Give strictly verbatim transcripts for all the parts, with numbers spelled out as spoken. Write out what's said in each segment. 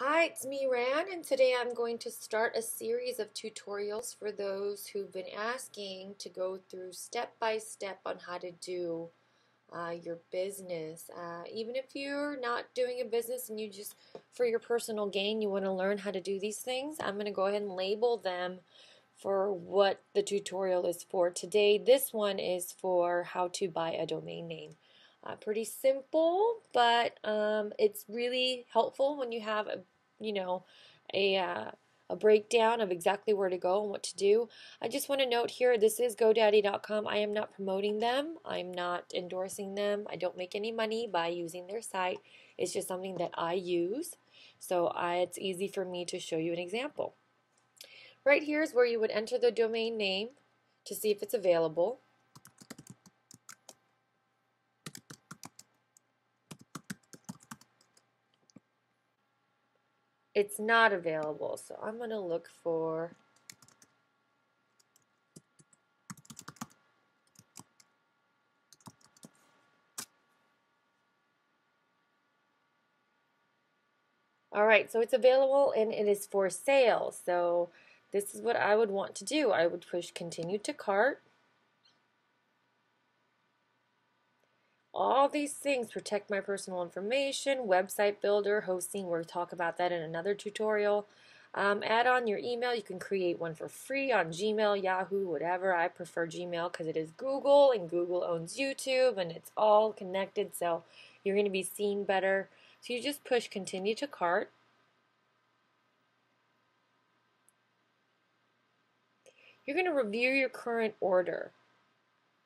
Hi, it's me, Ran, and today I'm going to start a series of tutorials for those who've been asking to go through step-by-step on how to do uh, your business. Uh, even if you're not doing a business and you just, for your personal gain, you want to learn how to do these things, I'm going to go ahead and label them for what the tutorial is for. Today, this one is for how to buy a domain name. Uh, pretty simple, but um, it's really helpful when you have a, you know, a, uh, a breakdown of exactly where to go and what to do. I just want to note here, this is GoDaddy dot com. I am not promoting them. I'm not endorsing them. I don't make any money by using their site. It's just something that I use, so I, it's easy for me to show you an example. Right here is where you would enter the domain name to see if it's available. It's not available, so I'm going to look for alright, so it's available and it is for sale, so this is what I would want to do. I would push continue to cart. All these things protect my personal information, website builder, hosting, we'll talk about that in another tutorial. Um, add on your email, you can create one for free on Gmail, Yahoo, whatever. I prefer Gmail because it is Google and Google owns YouTube and it's all connected, so you're going to be seen better. So you just push continue to cart. You're going to review your current order,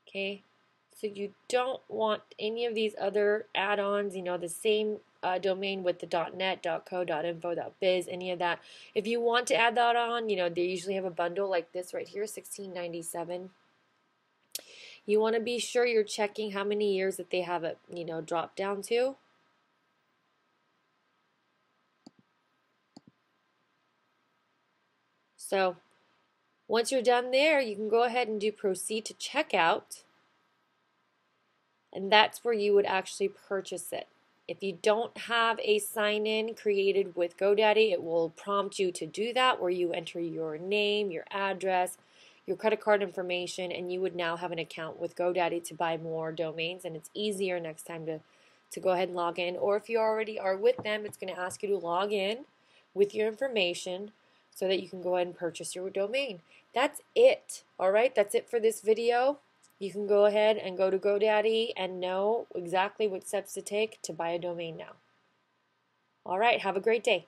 okay? So you don't want any of these other add-ons, you know, the same uh, domain with the .net, .co, .info, .biz, any of that. If you want to add that on, you know, they usually have a bundle like this right here, sixteen ninety-seven. You want to be sure you're checking how many years that they have it, you know, dropped down to. So once you're done there, you can go ahead and do proceed to checkout. And that's where you would actually purchase it. If you don't have a sign-in created with GoDaddy, it will prompt you to do that, where you enter your name, your address, your credit card information, and you would now have an account with GoDaddy to buy more domains, and it's easier next time to, to go ahead and log in. Or if you already are with them, it's going to ask you to log in with your information so that you can go ahead and purchase your domain. That's it. All right, that's it for this video. You can go ahead and go to GoDaddy and know exactly what steps to take to buy a domain now. All right, have a great day.